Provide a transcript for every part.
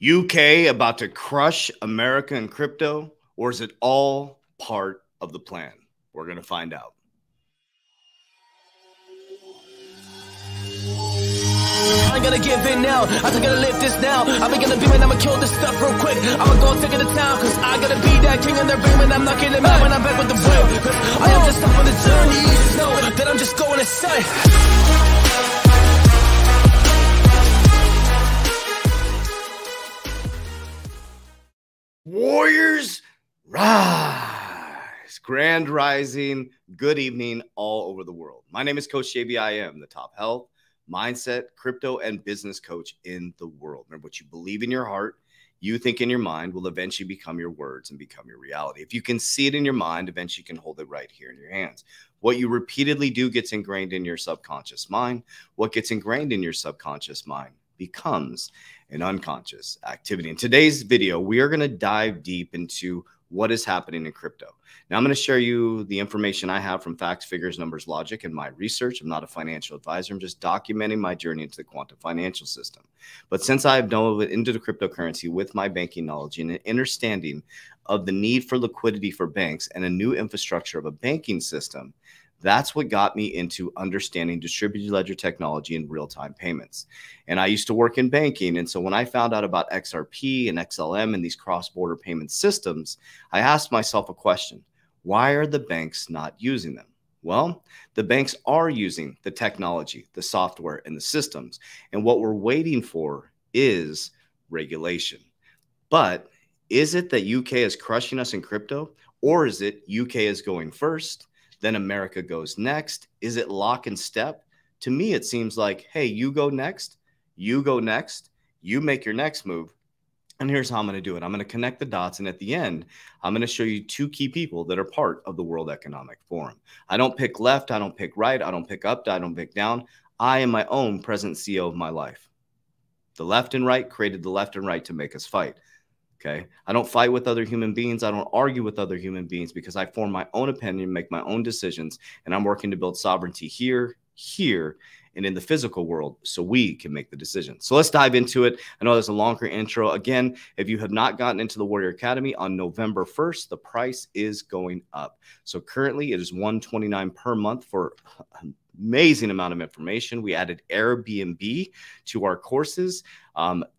UK about to crush America in crypto, or is it all part of the plan? We're going to find out. I ain't gonna give in now, I think I'm gonna live this now. I'm gonna be when I'ma kill this stuff real quick. I'ma go take it to town, cause I gotta be that king in the ring. And I'm not getting mad when I'm back with the will, cause I am just up on the journey. You know that I'm just going to say. Warriors rise. Grand rising. Good evening all over the world. My name is Coach JV. I am the top health, mindset, crypto, and business coach in the world. Remember, what you believe in your heart, you think in your mind, will eventually become your words and become your reality. If you can see it in your mind, eventually you can hold it right here in your hands. What you repeatedly do gets ingrained in your subconscious mind. What gets ingrained in your subconscious mind becomes an unconscious activity. In today's video, we are going to dive deep into what is happening in crypto. Now, I'm going to share you the information I have from facts, figures, numbers, logic, and my research. I'm not a financial advisor. I'm just documenting my journey into the quantum financial system. But since I have dove into the cryptocurrency with my banking knowledge and an understanding of the need for liquidity for banks and a new infrastructure of a banking system, that's what got me into understanding distributed ledger technology and real-time payments. And I used to work in banking. And so when I found out about XRP and XLM and these cross-border payment systems, I asked myself a question. Why are the banks not using them? Well, the banks are using the technology, the software, and the systems. And what we're waiting for is regulation. But is it that UK is crushing us in crypto? Or is it UK is going first, then America goes next? Is it lock and step? To me, it seems like, hey, you go next, you go next, you make your next move. And here's how I'm going to do it. I'm going to connect the dots. And at the end, I'm going to show you two key people that are part of the World Economic Forum. I don't pick left. I don't pick right. I don't pick up. I don't pick down. I am my own present CEO of my life. The left and right created the left and right to make us fight. Okay. I don't fight with other human beings. I don't argue with other human beings because I form my own opinion, make my own decisions, and I'm working to build sovereignty here, and in the physical world so we can make the decision. So let's dive into it. I know there's a longer intro. Again, if you have not gotten into the Warrior Academy on November 1st, the price is going up. So currently it is $129 per month for amazing amount of information. We added Airbnb to our courses,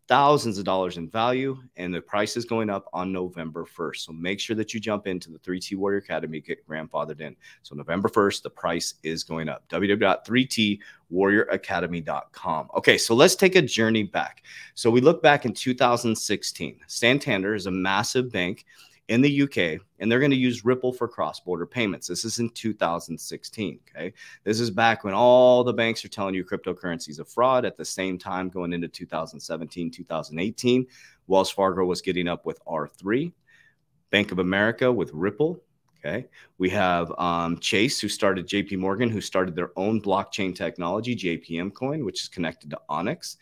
thousands of dollars in value, and the price is going up on November 1st. So make sure that you jump into the 3T Warrior Academy, get grandfathered in. So November 1st, the price is going up. www.3twarrioracademy.com. Okay, so let's take a journey back. So we look back in 2016. Santander is a massive bank in the UK, and they're going to use Ripple for cross-border payments. This is in 2016, okay? This is back when all the banks are telling you cryptocurrency is a fraud. At the same time, going into 2017, 2018, Wells Fargo was getting up with R3, Bank of America with Ripple, okay? We have Chase, who started JP Morgan, who started their own blockchain technology, JPM Coin, which is connected to Onyx.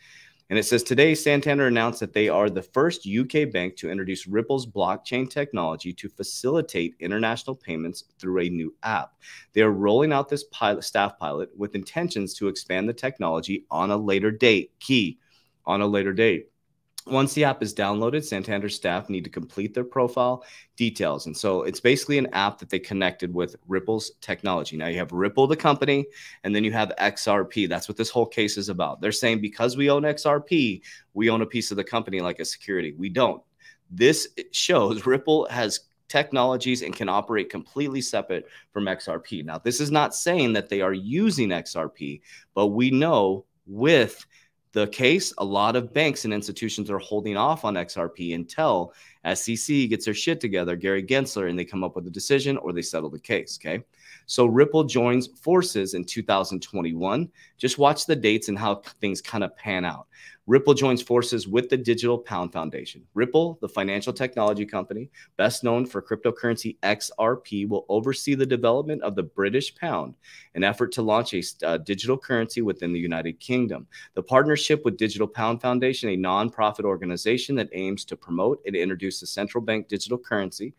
And it says, today, Santander announced that they are the first UK bank to introduce Ripple's blockchain technology to facilitate international payments through a new app. They are rolling out this staff pilot with intentions to expand the technology on a later date. Key, on a later date. Once the app is downloaded, Santander staff need to complete their profile details. And so it's basically an app that they connected with Ripple's technology. Now you have Ripple, the company, and then you have XRP. That's what this whole case is about. They're saying because we own XRP, we own a piece of the company like a security. We don't. This shows Ripple has technologies and can operate completely separate from XRP. Now, this is not saying that they are using XRP, but we know with the case, a lot of banks and institutions are holding off on XRP until SEC gets their shit together, Gary Gensler, and they come up with a decision or they settle the case, okay? So Ripple joins forces in 2021. Just watch the dates and how things kind of pan out. Ripple joins forces with the Digital Pound Foundation. Ripple, the financial technology company, best known for cryptocurrency XRP, will oversee the development of the British pound, an effort to launch a digital currency within the United Kingdom. The partnership with Digital Pound Foundation, a nonprofit organization that aims to promote and introduce a central bank digital currency,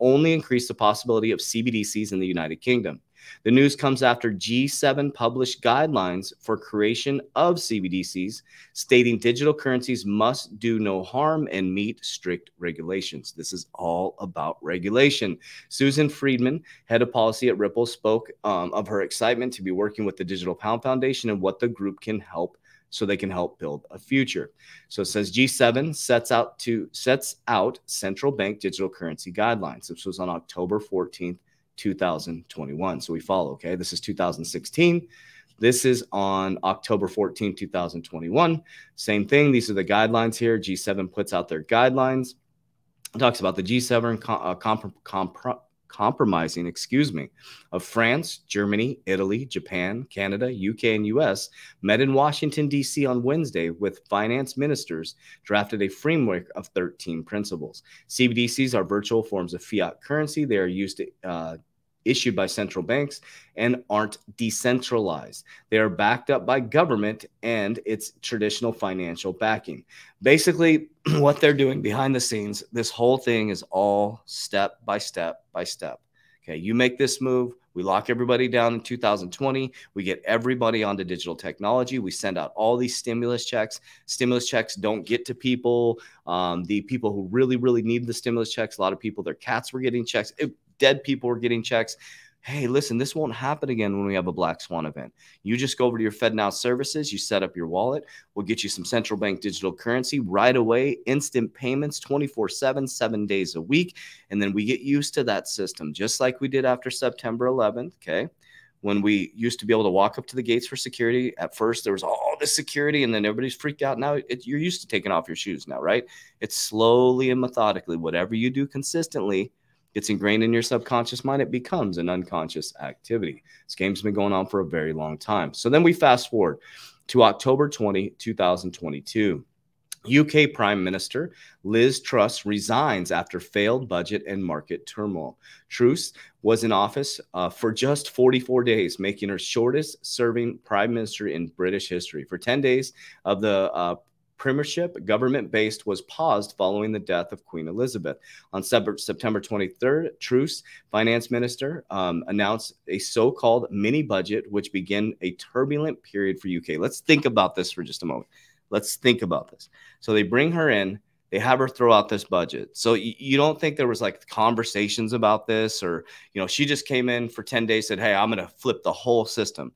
only increased the possibility of CBDCs in the United Kingdom. The news comes after G7 published guidelines for creation of CBDCs, stating digital currencies must do no harm and meet strict regulations. This is all about regulation. Susan Friedman, head of policy at Ripple, spoke of her excitement to be working with the Digital Pound Foundation and what the group can help so they can help build a future. So it says G7 sets out central bank digital currency guidelines. This was on October 14th, 2021. So we follow, okay? This is 2016. This is on October 14th, 2021. Same thing. These are the guidelines here. G7 puts out their guidelines. It talks about the G7 compromising, of France, Germany, Italy, Japan, Canada, UK, and US met in Washington, D.C. on Wednesday with finance ministers, drafted a framework of 13 principles. CBDCs are virtual forms of fiat currency. They are used to issued by central banks and aren't decentralized. They are backed up by government and its traditional financial backing. Basically, what they're doing behind the scenes, this whole thing is all step by step by step. Okay, you make this move, we lock everybody down in 2020, we get everybody onto digital technology, we send out all these stimulus checks. Stimulus checks don't get to people. The people who really, really need the stimulus checks, a lot of people, their cats were getting checks. Dead people were getting checks. Hey, listen, this won't happen again when we have a Black Swan event. You just go over to your FedNow services. You set up your wallet. We'll get you some central bank digital currency right away, instant payments, 24/7, 7 days a week. And then we get used to that system, just like we did after September 11th, okay? When we used to be able to walk up to the gates for security. At first, there was all the security, and then everybody's freaked out. Now you're used to taking off your shoes now, right? It's slowly and methodically, whatever you do consistently, it's ingrained in your subconscious mind. It becomes an unconscious activity. This game's been going on for a very long time. So then we fast forward to October 20, 2022. UK Prime Minister Liz Truss resigns after failed budget and market turmoil. Truss was in office for just 44 days, making her shortest-serving prime minister in British history. For 10 days of the premiership, government-based, was paused following the death of Queen Elizabeth. On September 23rd, Truss, finance minister, announced a so-called mini-budget, which began a turbulent period for UK. Let's think about this for just a moment. Let's think about this. So they bring her in. They have her throw out this budget. So you don't think there was like conversations about this, or, you know, she just came in for 10 days, said, hey, I'm going to flip the whole system.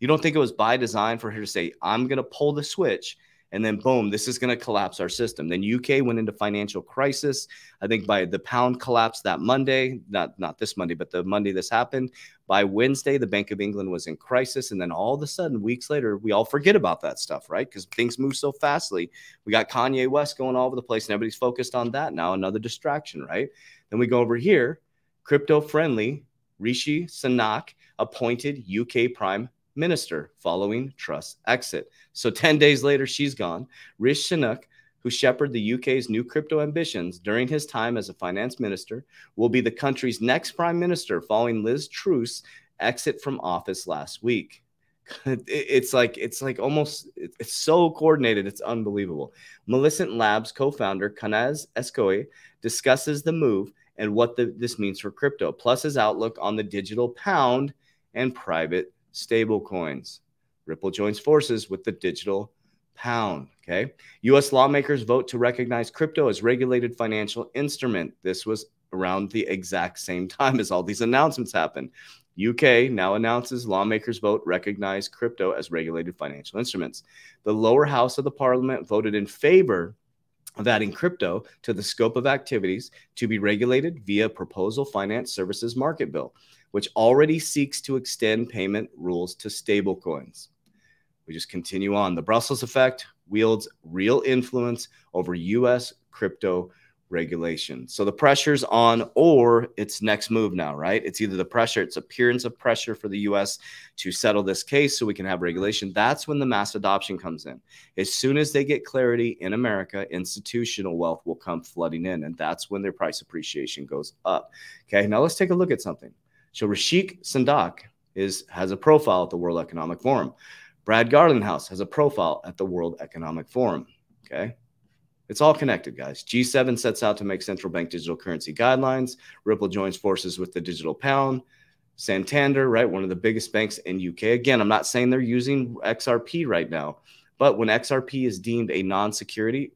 You don't think it was by design for her to say, I'm going to pull the switch, and then, boom, this is going to collapse our system. Then UK went into financial crisis. I think by the pound collapsed that Monday, not this Monday, but the Monday this happened. By Wednesday, the Bank of England was in crisis. And then all of a sudden, weeks later, we all forget about that stuff, right? Because things move so fastly. We got Kanye West going all over the place, and everybody's focused on that now, another distraction, right? Then we go over here, crypto-friendly, Rishi Sunak appointed UK Prime Minister following Truss exit. So 10 days later, she's gone. Rishi Sunak, who shepherded the UK's new crypto ambitions during his time as a finance minister, will be the country's next prime minister following Liz Truss exit from office last week. It's so coordinated. It's unbelievable. Maleficent Labs co-founder Kanaz Eskoe discusses the move and what this means for crypto, plus his outlook on the digital pound and private stable coins. Ripple joins forces with the digital pound. Okay. U.S. lawmakers vote to recognize crypto as regulated financial instrument. This was around the exact same time as all these announcements happened. UK now announces lawmakers vote recognize crypto as regulated financial instruments. The lower house of the parliament voted in favor of adding crypto to the scope of activities to be regulated via proposal finance services market bill, which already seeks to extend payment rules to stablecoins. We just continue on. The Brussels effect wields real influence over U.S. crypto regulation. So the pressure's on, or its next move now, right? It's either the pressure, it's appearance of pressure for the U.S. to settle this case so we can have regulation. That's when the mass adoption comes in. As soon as they get clarity in America, institutional wealth will come flooding in, and that's when their price appreciation goes up. Okay, now let's take a look at something. So Rishi Sunak has a profile at the World Economic Forum. Brad Garlinghouse has a profile at the World Economic Forum. Okay, it's all connected, guys. G7 sets out to make central bank digital currency guidelines. Ripple joins forces with the digital pound. Santander, right? One of the biggest banks in UK. Again, I'm not saying they're using XRP right now, but when XRP is deemed a non-security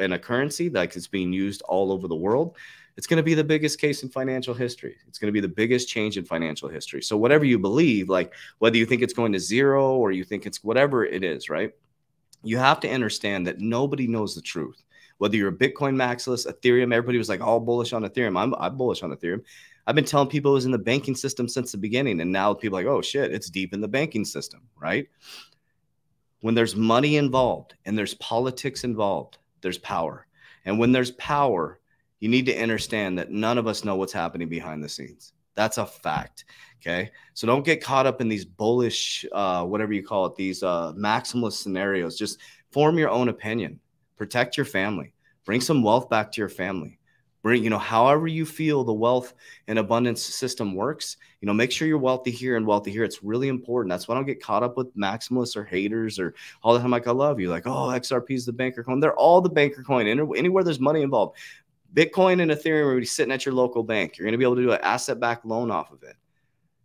and a currency, like it's being used all over the world, it's going to be the biggest case in financial history. It's going to be the biggest change in financial history. So whatever you believe, like whether you think it's going to zero or you think it's whatever it is, right? You have to understand that nobody knows the truth. Whether you're a Bitcoin maximalist, Ethereum, everybody was like all bullish on Ethereum. I'm bullish on Ethereum. I've been telling people it was in the banking system since the beginning. And now people are like, oh shit, it's deep in the banking system, right? When there's money involved and there's politics involved, there's power. And when there's power, you need to understand that none of us know what's happening behind the scenes. That's a fact. Okay. So don't get caught up in these bullish, whatever you call it, these maximalist scenarios. Just form your own opinion, protect your family, bring some wealth back to your family. Bring, you know, however you feel the wealth and abundance system works, you know, make sure you're wealthy here and wealthy here. It's really important. That's why I don't get caught up with maximalists or haters or all the time. Like, I love you. Like, oh, XRP is the banker coin. They're all the banker coin. Anywhere there's money involved, Bitcoin and Ethereum are going to be sitting at your local bank. You're going to be able to do an asset-backed loan off of it.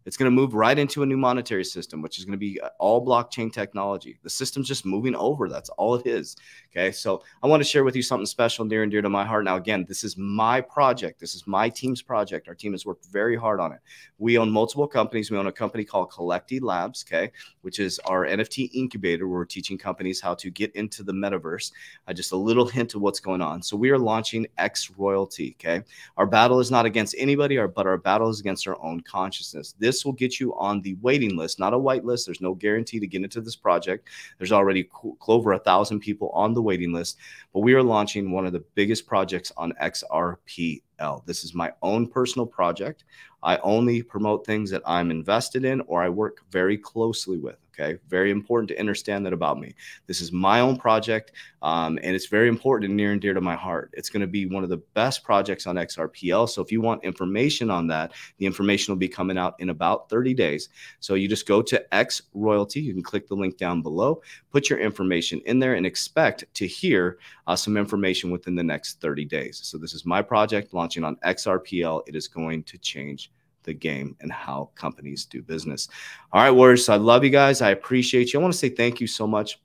It's going to move right into a new monetary system, which is going to be all blockchain technology. The system's just moving over. That's all it is. Okay. So I want to share with you something special, near and dear to my heart. Now, again, this is my project. This is my team's project. Our team has worked very hard on it. We own multiple companies. We own a company called Collecti Labs, okay, which is our NFT incubator where we're teaching companies how to get into the metaverse. Just a little hint of what's going on. So we are launching X Royalty, okay? Our battle is not against anybody, but our battle is against our own consciousness. This will get you on the waiting list, not a white list. There's no guarantee to get into this project. There's already over 1,000 people on the waiting list, but we are launching one of the biggest projects on XRPL. This is my own personal project. I only promote things that I'm invested in or I work very closely with. Okay. Very important to understand that about me. This is my own project. And it's very important and near and dear to my heart. It's going to be one of the best projects on XRPL. So if you want information on that, the information will be coming out in about 30 days. So you just go to X Royalty. You can click the link down below, put your information in there and expect to hear some information within the next 30 days. So this is my project launching on XRPL. It is going to change the game and how companies do business. All right, warriors, so I love you guys. I appreciate you. I want to say thank you so much.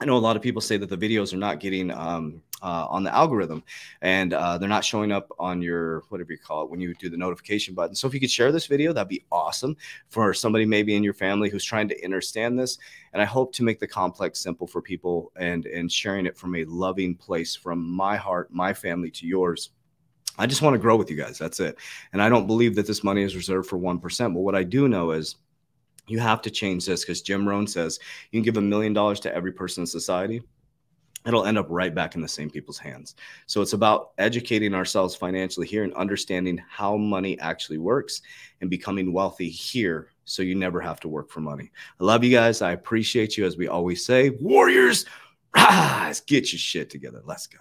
I know a lot of people say that the videos are not getting on the algorithm and they're not showing up on your, whatever you call it, when you do the notification button. So if you could share this video, that'd be awesome for somebody maybe in your family who's trying to understand this. And I hope to make the complex simple for people and sharing it from a loving place from my heart, my family to yours. I just want to grow with you guys. That's it. And I don't believe that this money is reserved for 1%. But what I do know is you have to change this because Jim Rohn says you can give $1 million to every person in society. It'll end up right back in the same people's hands. So it's about educating ourselves financially here and understanding how money actually works and becoming wealthy here so you never have to work for money. I love you guys. I appreciate you. As we always say, warriors, rise, get your shit together. Let's go.